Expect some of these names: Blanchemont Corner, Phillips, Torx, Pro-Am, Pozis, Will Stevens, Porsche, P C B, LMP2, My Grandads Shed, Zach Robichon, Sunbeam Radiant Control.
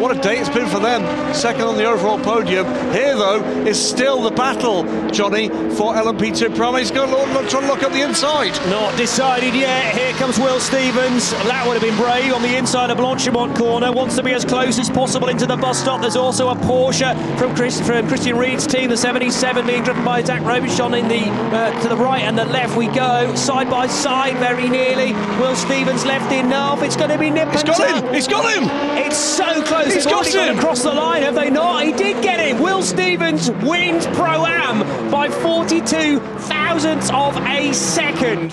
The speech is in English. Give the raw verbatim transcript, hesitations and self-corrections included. What a day it's been for them. Second on the overall podium. Here, though, is still the battle, Johnny, for L M P two Pro. He's going to try and look at the inside. Not decided yet. Here comes Will Stevens. That would have been brave on the inside of Blanchemont Corner. Wants to be as close as possible into the bus stop. There's also a Porsche from, Chris, from Christian Reed's team, the seventy-seven, being driven by Zach Robichon in the, uh, to the right and the left. We go side by side, very nearly. Will Stevens left enough. It's going to be nip and tuck. He's got him. He's got him. It's so close. He's got him across the line, have they not? He did get it. Will Stevens wins Pro-Am by forty-two thousandths of a second.